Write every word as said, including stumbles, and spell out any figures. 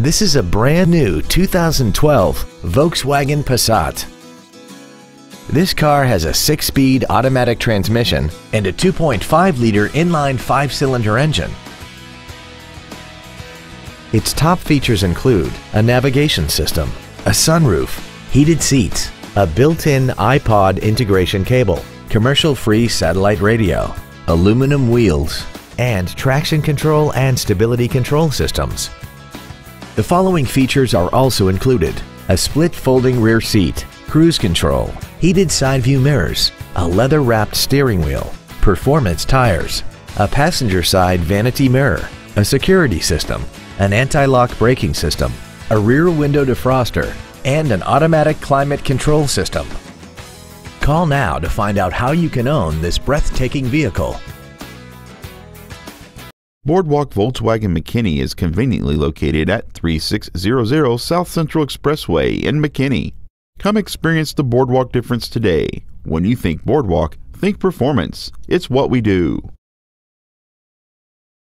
This is a brand new two thousand twelve Volkswagen Passat. This car has a six-speed automatic transmission and a two point five liter inline five-cylinder engine. Its top features include a navigation system, a sunroof, heated seats, a built-in iPod integration cable, commercial-free satellite radio, aluminum wheels, and traction control and stability control systems. The following features are also included: a split folding rear seat, cruise control, heated side view mirrors, a leather-wrapped steering wheel, performance tires, a passenger side vanity mirror, a security system, an anti-lock braking system, a rear window defroster, and an automatic climate control system. Call now to find out how you can own this breathtaking vehicle. Boardwalk Volkswagen McKinney is conveniently located at thirty-six hundred South Central Expressway in McKinney. Come experience the Boardwalk difference today. When you think Boardwalk, think performance. It's what we do.